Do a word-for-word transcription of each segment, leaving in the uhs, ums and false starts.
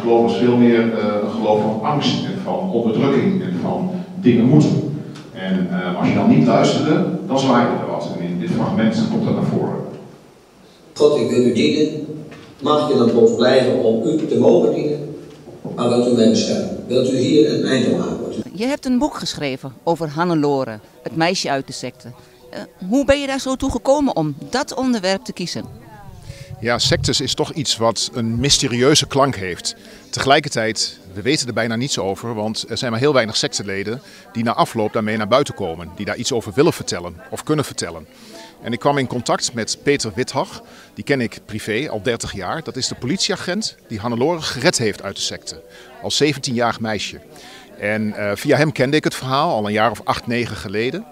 geloof is veel meer uh, een geloof van angst en van onderdrukking en van dingen moeten. En uh, als je dan niet luisterde, dan zwaaide er wat. En in dit fragment komt dat naar voren. God, ik wil u dienen. Mag je dan ons blijven om u te mogen dienen? Maar wilt u mij beschermen? Wilt u hier een eind aan maken? Je hebt een boek geschreven over Hannelore, het meisje uit de secte. Uh, hoe ben je daar zo toe gekomen om dat onderwerp te kiezen? Ja, sectes is toch iets wat een mysterieuze klank heeft. Tegelijkertijd, we weten er bijna niets over, want er zijn maar heel weinig secteleden die na afloop daarmee naar buiten komen. Die daar iets over willen vertellen of kunnen vertellen. En ik kwam in contact met Peter Withag, die ken ik privé al dertig jaar. Dat is de politieagent die Hannelore gered heeft uit de secte, als zeventienjarig meisje. En uh, via hem kende ik het verhaal al een jaar of acht, negen geleden.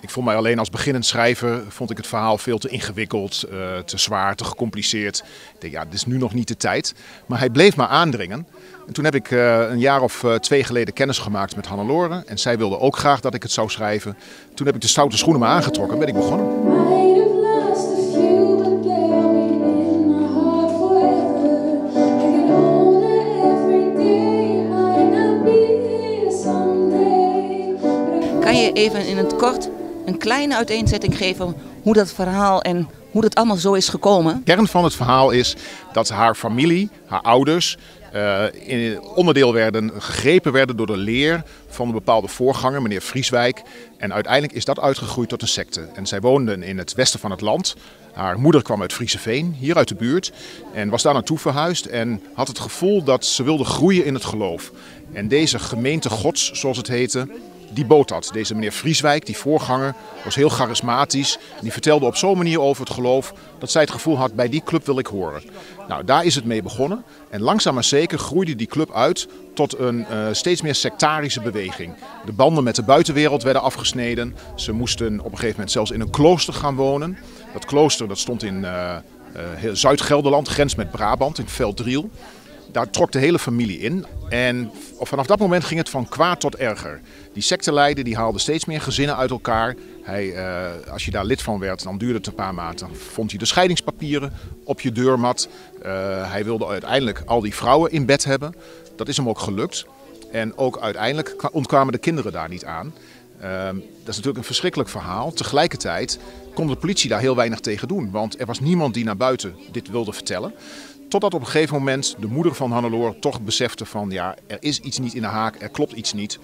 Ik vond mij alleen als beginnend schrijver vond ik het verhaal veel te ingewikkeld, uh, te zwaar, te gecompliceerd. Ik dacht, ja, dit is nu nog niet de tijd. Maar hij bleef maar aandringen. En toen heb ik uh, een jaar of uh, twee geleden kennis gemaakt met Hannelore. En zij wilde ook graag dat ik het zou schrijven. Toen heb ik de stoute schoenen maar aangetrokken en ben ik begonnen. Kan je even in het kort een kleine uiteenzetting geven hoe dat verhaal en hoe dat allemaal zo is gekomen? De kern van het verhaal is dat haar familie, haar ouders, uh, in onderdeel werden, gegrepen werden door de leer van een bepaalde voorganger, meneer Vrieswijk. En uiteindelijk is dat uitgegroeid tot een secte. En zij woonden in het westen van het land. Haar moeder kwam uit Friese Veen, hier uit de buurt, en was daar naartoe verhuisd en had het gevoel dat ze wilde groeien in het geloof. En deze gemeente Gods, zoals het heette, die bood dat. Deze meneer Vrieswijk, die voorganger, was heel charismatisch. Die vertelde op zo'n manier over het geloof dat zij het gevoel had, bij die club wil ik horen. Nou, daar is het mee begonnen. En langzaam maar zeker groeide die club uit tot een uh, steeds meer sectarische beweging. De banden met de buitenwereld werden afgesneden. Ze moesten op een gegeven moment zelfs in een klooster gaan wonen. Dat klooster dat stond in uh, uh, Zuid-Gelderland, grens met Brabant, in Veldriel. Daar trok de hele familie in en vanaf dat moment ging het van kwaad tot erger. Die secteleider die haalde steeds meer gezinnen uit elkaar. Hij, uh, als je daar lid van werd, dan duurde het een paar maanden. Dan vond hij de scheidingspapieren op je deurmat. Uh, hij wilde uiteindelijk al die vrouwen in bed hebben. Dat is hem ook gelukt. En ook uiteindelijk ontkwamen de kinderen daar niet aan. Uh, dat is natuurlijk een verschrikkelijk verhaal. Tegelijkertijd kon de politie daar heel weinig tegen doen. Want er was niemand die naar buiten dit wilde vertellen. Totdat op een gegeven moment de moeder van Hannelore toch besefte van ja, er is iets niet in de haak, er klopt iets niet.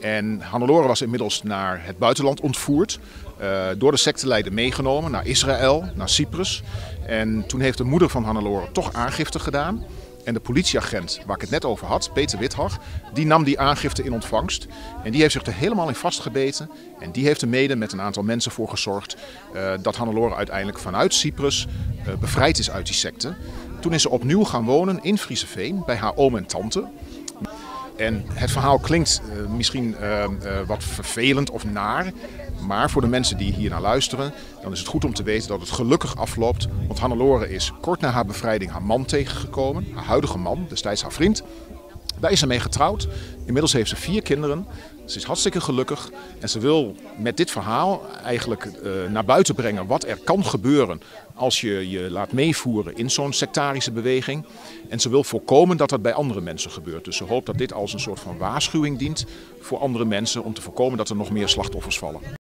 En Hannelore was inmiddels naar het buitenland ontvoerd, uh, door de secteleider meegenomen naar Israël, naar Cyprus. En toen heeft de moeder van Hannelore toch aangifte gedaan. En de politieagent waar ik het net over had, Peter Withag, die nam die aangifte in ontvangst. En die heeft zich er helemaal in vastgebeten. En die heeft er mede met een aantal mensen voor gezorgd uh, dat Hannelore uiteindelijk vanuit Cyprus uh, bevrijd is uit die secte. Toen is ze opnieuw gaan wonen in Vriezenveen bij haar oom en tante. En het verhaal klinkt uh, misschien uh, uh, wat vervelend of naar. Maar voor de mensen die hier naar luisteren, dan is het goed om te weten dat het gelukkig afloopt. Want Hannelore is kort na haar bevrijding haar man tegengekomen. Haar huidige man, destijds haar vriend. Daar is ze mee getrouwd. Inmiddels heeft ze vier kinderen. Ze is hartstikke gelukkig. En ze wil met dit verhaal eigenlijk uh, naar buiten brengen wat er kan gebeuren als je je laat meevoeren in zo'n sectarische beweging. En ze wil voorkomen dat dat bij andere mensen gebeurt. Dus ze hoopt dat dit als een soort van waarschuwing dient voor andere mensen om te voorkomen dat er nog meer slachtoffers vallen.